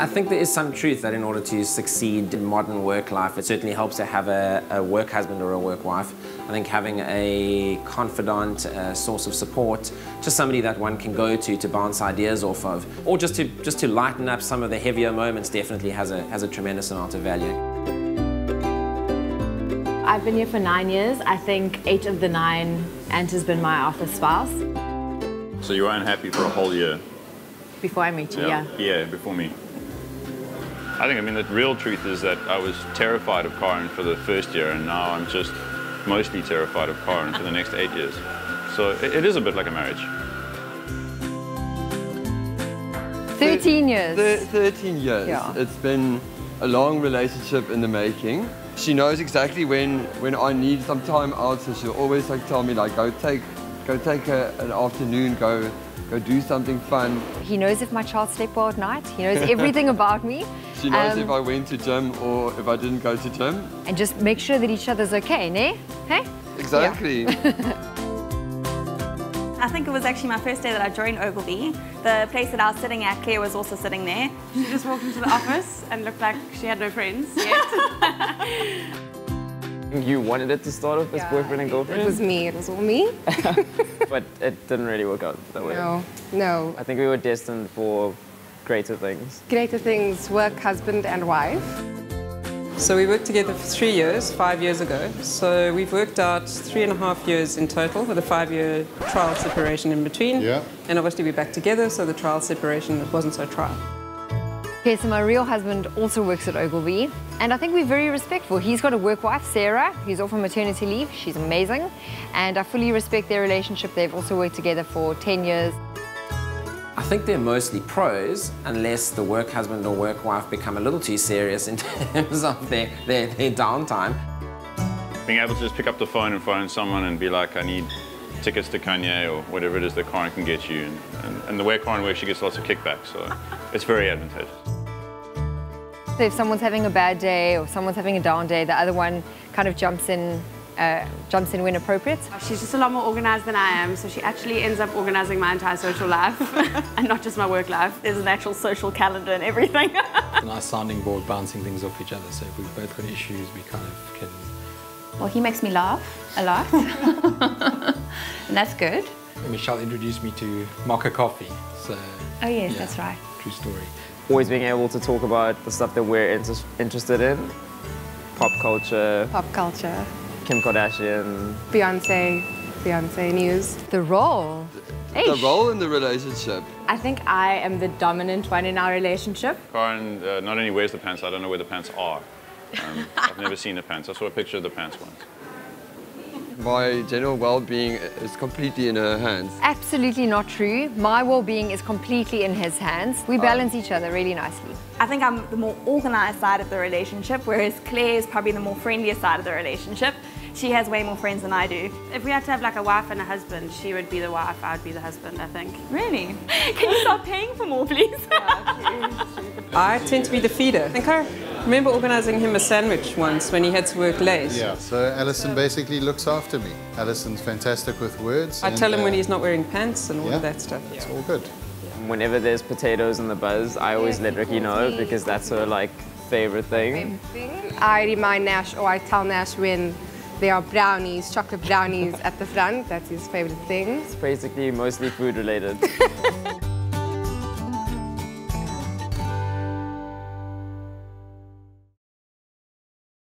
I think there is some truth that in order to succeed in modern work life, it certainly helps to have a work husband or a work wife. I think having a confidant, a source of support, just somebody that one can go to bounce ideas off of, or just to lighten up some of the heavier moments definitely has a tremendous amount of value. I've been here for 9 years. I think 8 of the 9, Ant has been my office spouse. So you weren't happy for a whole year? Before I met you, yeah. Yeah, before me. I think, I mean, the real truth is that I was terrified of Karen for the first year, and now I'm just mostly terrified of Karen for the next 8 years. So it is a bit like a marriage. 13 years. 13 years. Yeah. It's been a long relationship in the making. She knows exactly when I need some time out, so she'll always like tell me, like, go take an afternoon, go do something fun. He knows if my child slept well at night. He knows everything about me. She knows if I went to gym or if I didn't go to gym. And just make sure that each other's okay, ne? Hey? Exactly. Yeah. I think it was actually my first day that I joined Ogilvy. The place that I was sitting at, Claire was also sitting there. She just walked into the office and looked like she had no friends yet. You wanted it to start off as boyfriend and girlfriend? It was me. It was all me. But it didn't really work out that way. No, no. I think we were destined for greater things. Greater things, work, husband and wife. So we worked together for 3 years, 5 years ago. So we've worked out 3.5 years in total with a 5-year trial separation in between. Yeah. And obviously we're back together, so the trial separation wasn't so trial. Okay, so my real husband also works at Ogilvy, and I think we're very respectful. He's got a work wife, Sarah, who's off on maternity leave. She's amazing, and I fully respect their relationship. They've also worked together for 10 years. I think they're mostly pros, unless the work husband or work wife become a little too serious in terms of their downtime. Being able to just pick up the phone and phone someone and be like, I need tickets to Kanye or whatever it is that Karen can get you. And the way Karen works, she gets lots of kickback, so it's very advantageous. So if someone's having a bad day or someone's having a down day, the other one kind of jumps in when appropriate. She's just a lot more organized than I am, so she actually ends up organizing my entire social life and not just my work life. There's an actual social calendar and everything. It's a nice sounding board, bouncing things off each other, so if we've both got issues, we kind of can... Well, he makes me laugh a lot, and that's good. Michelle introduced me to Maka Coffee, so... Oh yes, yeah, that's right. True story. Always being able to talk about the stuff that we're interested in. Pop culture. Pop culture. Kim Kardashian. Beyonce. Beyonce news. The role. The role in the relationship. I think I am the dominant one in our relationship. Karen not only wears the pants, I don't know where the pants are. I've never seen the pants. I saw a picture of the pants once. My general well-being is completely in her hands. Absolutely not true. My well-being is completely in his hands. We balance each other really nicely. I think I'm the more organized side of the relationship, whereas Claire is probably the more friendlier side of the relationship. She has way more friends than I do. If we had to have like a wife and a husband, she would be the wife, I would be the husband, I think. Really? Can you stop paying for more, please? I tend to be the feeder. Thank her. I remember organising him a sandwich once when he had to work late. Yeah, so Alison basically looks after me. Alison's fantastic with words. I tell him when he's not wearing pants and all of that stuff. It's all good. Whenever there's potatoes in the buzz, I always let Ricky know because that's her like favourite thing. I remind Nash, or I tell Nash when there are brownies, chocolate brownies at the front. That's his favourite thing. It's basically mostly food related.